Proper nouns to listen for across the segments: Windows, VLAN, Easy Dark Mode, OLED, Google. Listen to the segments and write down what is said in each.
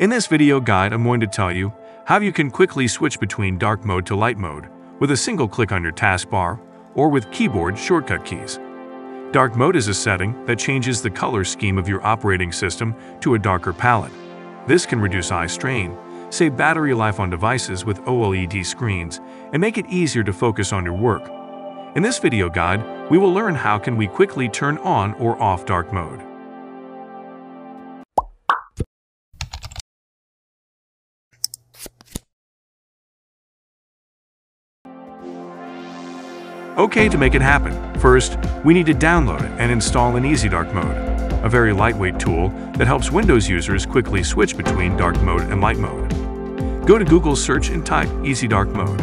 In this video guide, I'm going to tell you how you can quickly switch between dark mode to light mode with a single click on your taskbar or with keyboard shortcut keys. Dark mode is a setting that changes the color scheme of your operating system to a darker palette. This can reduce eye strain, save battery life on devices with OLED screens, and make it easier to focus on your work. In this video guide, we will learn how can we quickly turn on or off dark mode. Okay, to make it happen, first, we need to download it and install an Easy Dark Mode, a very lightweight tool that helps Windows users quickly switch between dark mode and light mode. Go to Google search and type Easy Dark Mode.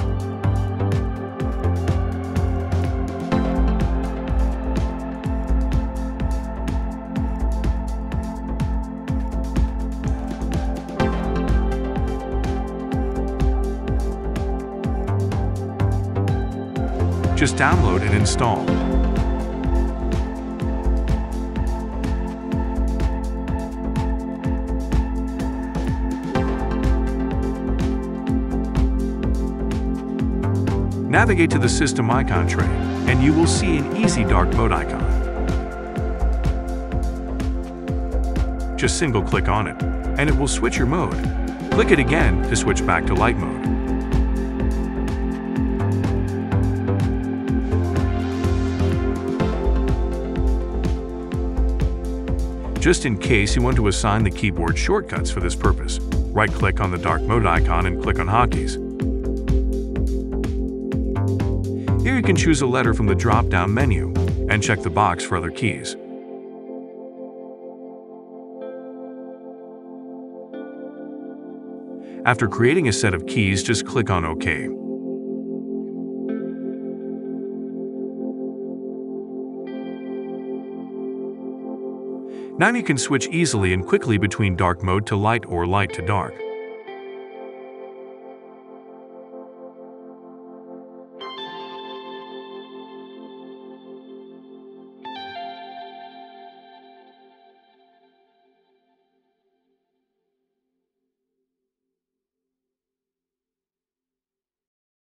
Just download and install. Navigate to the system icon tray, and you will see an Easy Dark Mode icon. Just single click on it, and it will switch your mode. Click it again to switch back to light mode. Just in case you want to assign the keyboard shortcuts for this purpose, right-click on the dark mode icon and click on hotkeys. Here you can choose a letter from the drop-down menu and check the box for other keys. After creating a set of keys, just click on OK. Now you can switch easily and quickly between dark mode to light or light to dark.